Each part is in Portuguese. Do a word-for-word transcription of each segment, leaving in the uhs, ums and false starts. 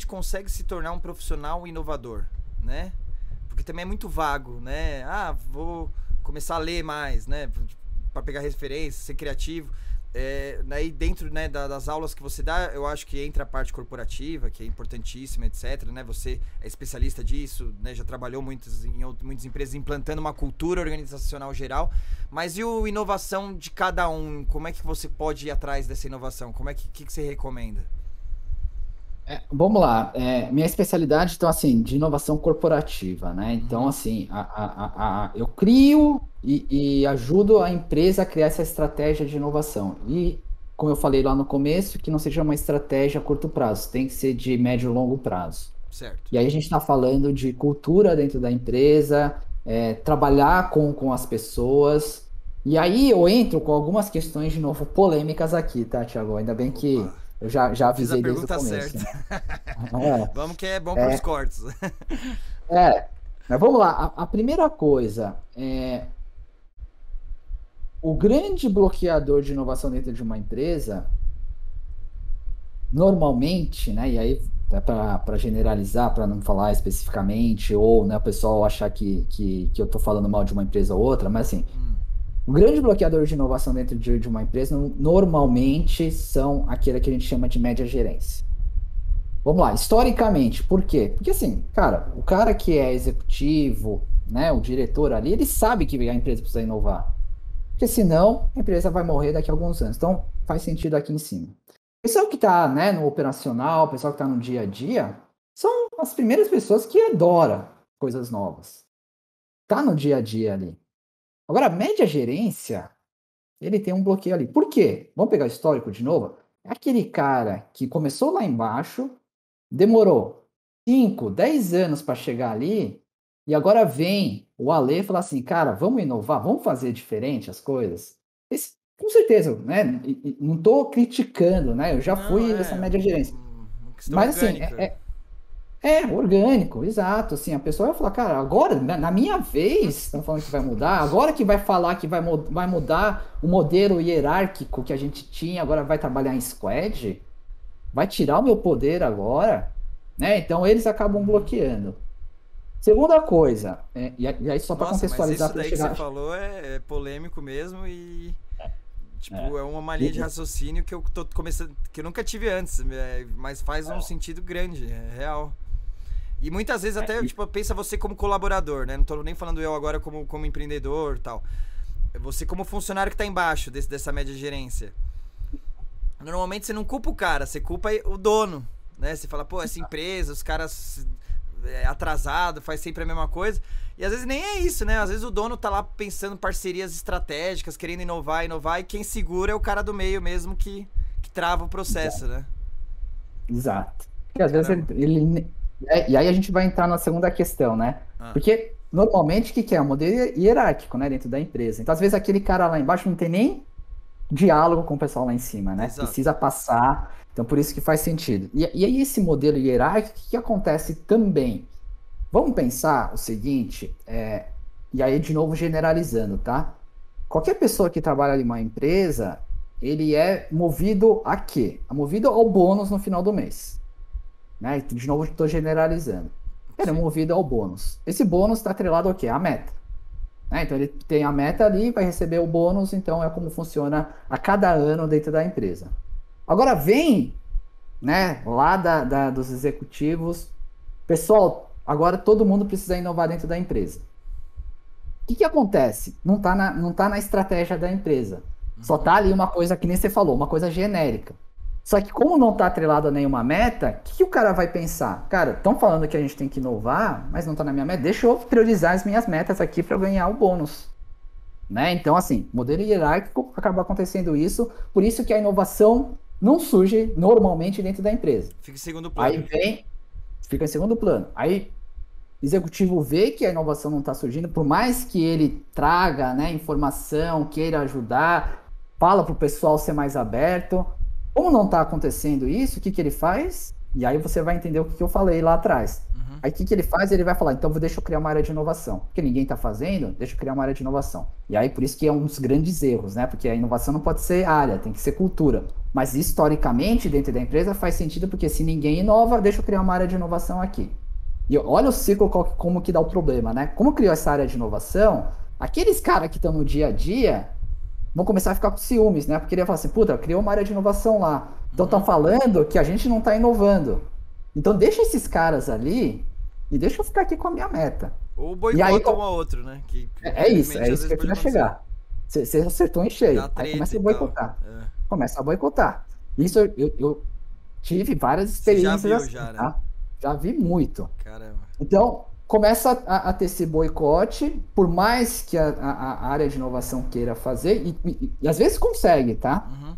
gente consegue se tornar um profissional inovador, né? Porque também é muito vago, né? Ah, vou começar a ler mais, né? Para pegar referências, ser criativo. É, daí dentro, né, da, das aulas que você dá, eu acho que entra a parte corporativa, que é importantíssima, etcétera, né? Você é especialista disso, né? Já trabalhou muitos, em outro, muitas empresas implantando uma cultura organizacional geral. Mas e a inovação de cada um? Como é que você pode ir atrás dessa inovação? Como é que, que, que você recomenda? É, vamos lá. É, minha especialidade, então, assim, de inovação corporativa, né? Então, assim, a, a, a, a, eu crio e, e ajudo a empresa a criar essa estratégia de inovação. E, como eu falei lá no começo, que não seja uma estratégia a curto prazo, tem que ser de médio e longo prazo. Certo. E aí a gente está falando de cultura dentro da empresa, é, trabalhar com, com as pessoas. E aí eu entro com algumas questões, de novo, polêmicas aqui, tá, Thiago? Ainda bem Opa. que... Eu já, já avisei desde o começo. Né? É. Vamos que é bom para os é. cortes. É, mas vamos lá. A, a primeira coisa é... O grande bloqueador de inovação dentro de uma empresa, normalmente, né? E aí, é para generalizar, para não falar especificamente, ou, né, o pessoal achar que, que, que eu estou falando mal de uma empresa ou outra, mas assim... Hum. O grande bloqueador de inovação dentro de, de uma empresa normalmente são aquele que a gente chama de média gerência. Vamos lá, historicamente, por quê? Porque assim, cara, o cara que é executivo, né, o diretor ali, ele sabe que a empresa precisa inovar. Porque senão a empresa vai morrer daqui a alguns anos. Então faz sentido aqui em cima. O pessoal que está, né, no operacional, o pessoal que está no dia a dia, são as primeiras pessoas que adoram coisas novas. Está no dia a dia ali. Agora, a média gerência, ele tem um bloqueio ali. Por quê? Vamos pegar o histórico de novo? É aquele cara que começou lá embaixo, demorou cinco, dez anos para chegar ali, e agora vem o Ale e fala assim, cara, vamos inovar, vamos fazer diferente as coisas? Esse, com certeza, né? Não estou criticando, né? Eu já Não, fui é, essa média gerência. Mas orgânica. assim... É, é... É, orgânico, exato, assim, a pessoa vai falar, cara, agora, na minha vez, estão falando que vai mudar, agora que vai falar que vai, vai mudar o modelo hierárquico que a gente tinha, agora vai trabalhar em squad, vai tirar o meu poder agora, né, então eles acabam bloqueando. Segunda coisa, é, e aí só para contextualizar... Nossa, mas isso daí chegar... que você falou é, é polêmico mesmo e... Tipo, é. é uma mania de raciocínio que eu tô começando, que eu nunca tive antes, mas faz um sentido grande, é real. E muitas vezes até, tipo, pensa você como colaborador, né? Não tô nem falando eu agora como, como empreendedor e tal. Você como funcionário que tá embaixo desse, dessa média de gerência. Normalmente você não culpa o cara, você culpa o dono, né? Você fala, pô, essa empresa, os caras... É atrasado, faz sempre a mesma coisa. E às vezes nem é isso, né? Às vezes o dono tá lá pensando em parcerias estratégicas, querendo inovar, inovar, e quem segura é o cara do meio mesmo que, que trava o processo, Exato. né? Exato. Porque às Caramba. vezes ele... ele... É, e aí a gente vai entrar na segunda questão, né? Ah. Porque normalmente o que, que é? Um modelo hierárquico, né? Dentro da empresa. Então às vezes aquele cara lá embaixo não tem nem diálogo com o pessoal lá em cima, né? Exato. Precisa passar... Então, por isso que faz sentido. E, e aí, esse modelo hierárquico, o que acontece também? Vamos pensar o seguinte, é, e aí, de novo, generalizando, tá? Qualquer pessoa que trabalha em uma empresa, ele é movido a quê? É movido ao bônus no final do mês. Né? De novo, estou generalizando. Ele é movido ao bônus. Esse bônus está atrelado ao quê? A meta. Né? Então, ele tem a meta ali, vai receber o bônus, então é como funciona a cada ano dentro da empresa. Agora vem, né, lá da, da, dos executivos, pessoal, agora todo mundo precisa inovar dentro da empresa. O que, que acontece? Não está na, não tá na estratégia da empresa. Só está ali uma coisa que nem você falou, uma coisa genérica. Só que como não está atrelado a nenhuma meta, o que, que o cara vai pensar? Cara, estão falando que a gente tem que inovar, mas não está na minha meta. Deixa eu priorizar as minhas metas aqui para eu ganhar o bônus. Né? Então, assim, modelo hierárquico acaba acontecendo isso, por isso que a inovação... não surge normalmente dentro da empresa. Fica em segundo plano. Aí vem, fica em segundo plano. Aí o executivo vê que a inovação não está surgindo, por mais que ele traga, né, informação, queira ajudar, fala para o pessoal ser mais aberto. Como não está acontecendo isso, o que, que ele faz? E aí você vai entender o que, que eu falei lá atrás. Uhum. Aí o que, que ele faz? Ele vai falar, então deixa eu criar uma área de inovação. Porque ninguém está fazendo, deixa eu criar uma área de inovação. E aí por isso que é um dos grandes erros, né? Porque a inovação não pode ser área, tem que ser cultura. Mas historicamente, dentro da empresa, faz sentido porque se ninguém inova, deixa eu criar uma área de inovação aqui. E olha o ciclo como que dá o problema, né? Como criou essa área de inovação, aqueles caras que estão no dia a dia vão começar a ficar com ciúmes, né? Porque ele ia falar assim, puta, criou uma área de inovação lá. Então estão falando que a gente não está inovando. Então deixa esses caras ali e deixa eu ficar aqui com a minha meta. Ou boicota um ao outro, né? Que, que, é, é isso, é isso que eu queria chegar. Você acertou em cheio, aí começa a boicotar. É. Começa a boicotar. Isso eu, eu, eu tive várias experiências. Você já viu, assim, já, né? Tá? Já vi muito. Caramba. Então, começa a, a ter esse boicote, por mais que a, a, a área de inovação queira fazer, e, e, e às vezes consegue, tá? Uhum.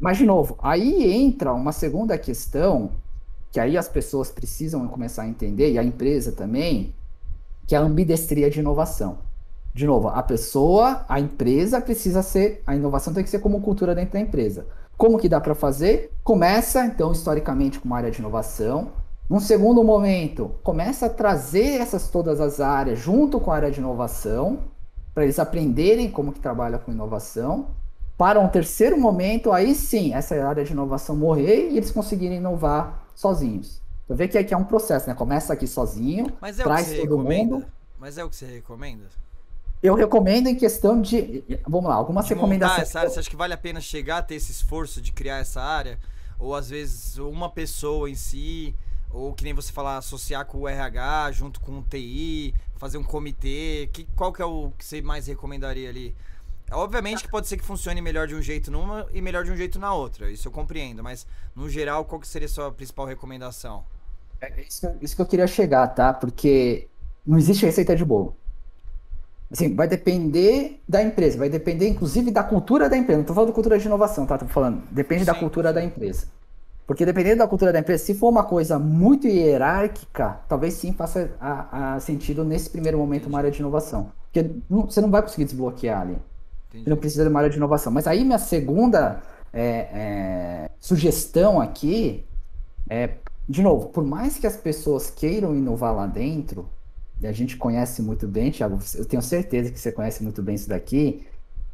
Mas, de novo, aí entra uma segunda questão, que aí as pessoas precisam começar a entender, e a empresa também, que é a ambidestria de inovação. De novo, a pessoa, a empresa precisa ser, a inovação tem que ser como cultura dentro da empresa. Como que dá para fazer? Começa, então, historicamente, com uma área de inovação. Num segundo momento, começa a trazer essas todas as áreas junto com a área de inovação, para eles aprenderem como que trabalha com inovação. Para um terceiro momento, aí sim, essa área de inovação morrer e eles conseguirem inovar sozinhos. Você vê que aqui é um processo, né? Começa aqui sozinho, Mas é traz o que você todo recomenda? mundo. Mas é o que você recomenda? Eu recomendo em questão de, vamos lá, algumas de recomendações. Essa área, você acha que vale a pena chegar a ter esse esforço de criar essa área? Ou às vezes uma pessoa em si, ou que nem você falar, associar com o R H, junto com o T I, fazer um comitê, que, qual que é o que você mais recomendaria ali? Obviamente que pode ser que funcione melhor de um jeito numa e melhor de um jeito na outra, isso eu compreendo, mas no geral, qual que seria a sua principal recomendação? É isso, isso que eu queria chegar, tá? Porque não existe receita de bolo. Assim, vai depender da empresa, vai depender inclusive da cultura da empresa. Não estou falando de cultura de inovação, tá? Estou falando, depende Sim. da cultura da empresa. Porque dependendo da cultura da empresa, se for uma coisa muito hierárquica, talvez sim faça a, a sentido nesse primeiro momento Entendi. uma área de inovação. Porque não, você não vai conseguir desbloquear ali. Entendi. Você não precisa de uma área de inovação. Mas aí minha segunda é, é, sugestão aqui é, de novo, por mais que as pessoas queiram inovar lá dentro, e a gente conhece muito bem, Thiago, eu tenho certeza que você conhece muito bem isso daqui,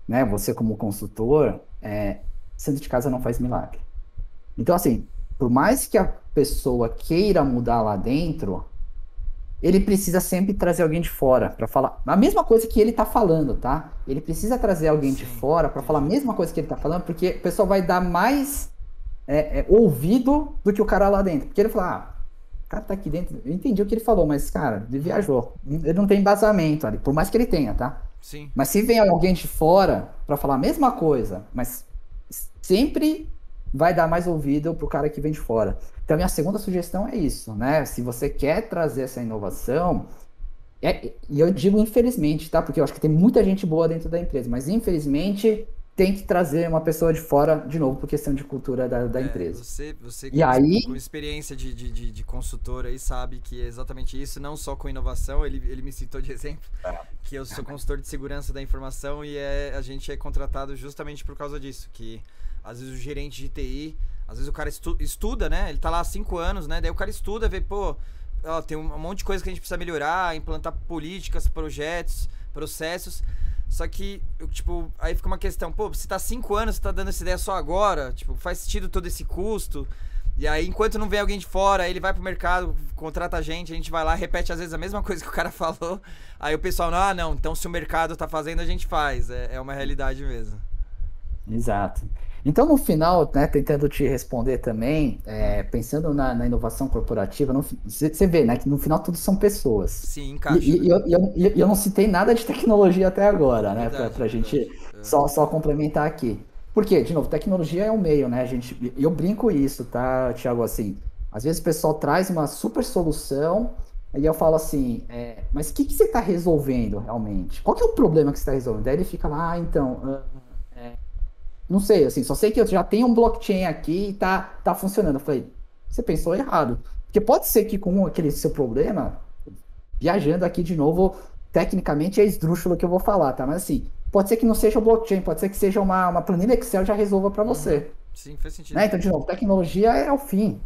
né? Você como consultor, é, sendo de casa não faz milagre. Então, assim, por mais que a pessoa queira mudar lá dentro, ele precisa sempre trazer alguém de fora para falar a mesma coisa que ele tá falando, tá? Ele precisa trazer alguém Sim. de fora para falar a mesma coisa que ele tá falando, porque a pessoa vai dar mais é, é, ouvido do que o cara lá dentro. Porque ele fala, ah, o cara tá aqui dentro, eu entendi o que ele falou, mas, cara, ele viajou. Ele não tem embasamento ali, por mais que ele tenha, tá? Sim. Mas se vem alguém de fora para falar a mesma coisa, mas sempre vai dar mais ouvido pro cara que vem de fora. Então, minha segunda sugestão é isso, né? Se você quer trazer essa inovação, é, e eu digo infelizmente, tá? Porque eu acho que tem muita gente boa dentro da empresa, mas infelizmente tem que trazer uma pessoa de fora, de novo, por questão de cultura da, da é, empresa. Você, você e aí, com experiência de, de, de consultor aí sabe que é exatamente isso, não só com inovação, ele, ele me citou de exemplo, que eu sou consultor de segurança da informação e é, a gente é contratado justamente por causa disso, que às vezes o gerente de T I, às vezes o cara estu, estuda, né? Ele tá lá há cinco anos, né? Daí o cara estuda, vê, pô, ó, tem um monte de coisa que a gente precisa melhorar, implantar políticas, projetos, processos. Só que, tipo, aí fica uma questão, pô, você tá há cinco anos, você tá dando essa ideia só agora, tipo, faz sentido todo esse custo, e aí enquanto não vem alguém de fora, ele vai pro mercado, contrata a gente, a gente vai lá, repete às vezes a mesma coisa que o cara falou, aí o pessoal, ah, não, então se o mercado tá fazendo, a gente faz, é, é uma realidade mesmo. Exato. Então, no final, né, tentando te responder também, é, pensando na, na inovação corporativa, você vê, né, que no final tudo são pessoas. Sim, encaixa. E, e eu, eu, eu, eu não citei nada de tecnologia até agora, né, verdade, pra, pra gente só, só complementar aqui. Por quê? De novo, tecnologia é um meio, né, gente? Eu brinco isso, tá, Thiago, assim, às vezes o pessoal traz uma super solução e eu falo assim, é, mas o que, que você tá resolvendo realmente? Qual que é o problema que você tá resolvendo? Daí ele fica lá, ah, então... Não sei, assim, só sei que eu já tenho um blockchain aqui e tá, tá funcionando. Eu falei, você pensou errado. Porque pode ser que com aquele seu problema, viajando aqui de novo, tecnicamente é esdrúxulo que eu vou falar, tá? Mas assim, pode ser que não seja o blockchain, pode ser que seja uma, uma planilha Excel já resolva pra você. Sim, faz sentido. Né? Então, de novo, tecnologia é o fim.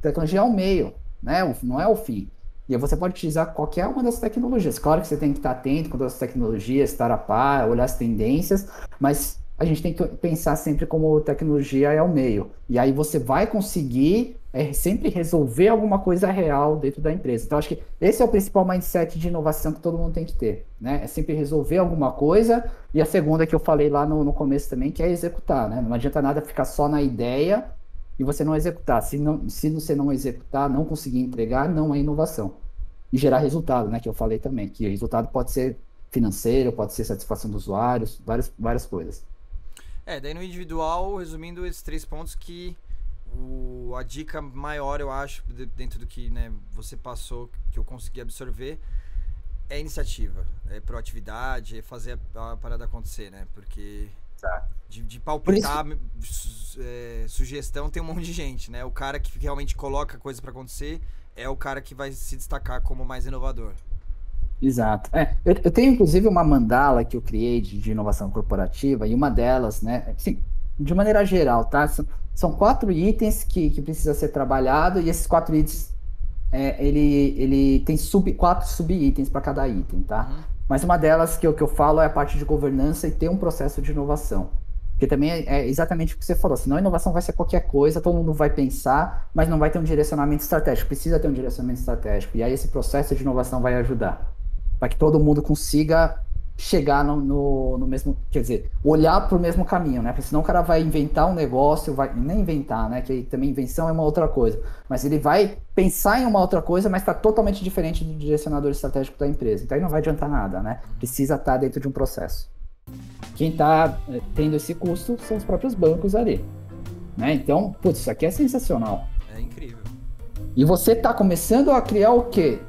Tecnologia é o meio, né? Não é o fim. E você pode utilizar qualquer uma das tecnologias. Claro que você tem que estar atento com todas as tecnologias, estar a par, olhar as tendências, mas a gente tem que pensar sempre como tecnologia é o meio. E aí você vai conseguir é, sempre resolver alguma coisa real dentro da empresa. Então, acho que esse é o principal mindset de inovação que todo mundo tem que ter, né? É sempre resolver alguma coisa. E a segunda que eu falei lá no, no começo também, que é executar, né? Não adianta nada ficar só na ideia e você não executar. Se, não, se você não executar, não conseguir entregar, não é inovação. E gerar resultado, né? Que eu falei também, que o resultado pode ser financeiro, pode ser satisfação dos usuários, várias, várias coisas. É, daí no individual, resumindo esses três pontos, que o, a dica maior, eu acho, de, dentro do que, né, você passou, que eu consegui absorver, é iniciativa, é proatividade, é fazer a, a parada acontecer, né? Porque tá. de, de palpitar su, é, sugestão tem um monte de gente, né? O cara que realmente coloca a coisa para acontecer é o cara que vai se destacar como mais inovador. Exato. É, eu, eu tenho, inclusive, uma mandala que eu criei de, de inovação corporativa, e uma delas, né, assim, de maneira geral, tá? São, são quatro itens que, que precisa ser trabalhado, e esses quatro itens, é, ele, ele tem sub, quatro sub-itens para cada item, tá? Uhum. Mas uma delas que eu, que eu falo é a parte de governança e ter um processo de inovação. Porque também é exatamente o que você falou, senão a inovação vai ser qualquer coisa, todo mundo vai pensar, mas não vai ter um direcionamento estratégico, precisa ter um direcionamento estratégico, e aí esse processo de inovação vai ajudar para que todo mundo consiga chegar no, no, no mesmo, quer dizer, olhar para o mesmo caminho, né? Porque senão o cara vai inventar um negócio, vai nem inventar, né? Que também invenção é uma outra coisa, mas ele vai pensar em uma outra coisa, mas está totalmente diferente do direcionador estratégico da empresa. Então aí não vai adiantar nada, né? Precisa estar dentro de um processo. Quem está tendo esse custo são os próprios bancos ali, né? Então, putz, isso aqui é sensacional. É incrível. E você está começando a criar o quê?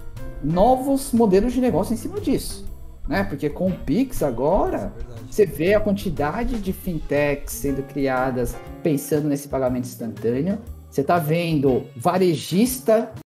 Novos modelos de negócio em cima disso, né? Porque com o Pix agora, é você vê a quantidade de fintechs sendo criadas pensando nesse pagamento instantâneo. Você está vendo varejista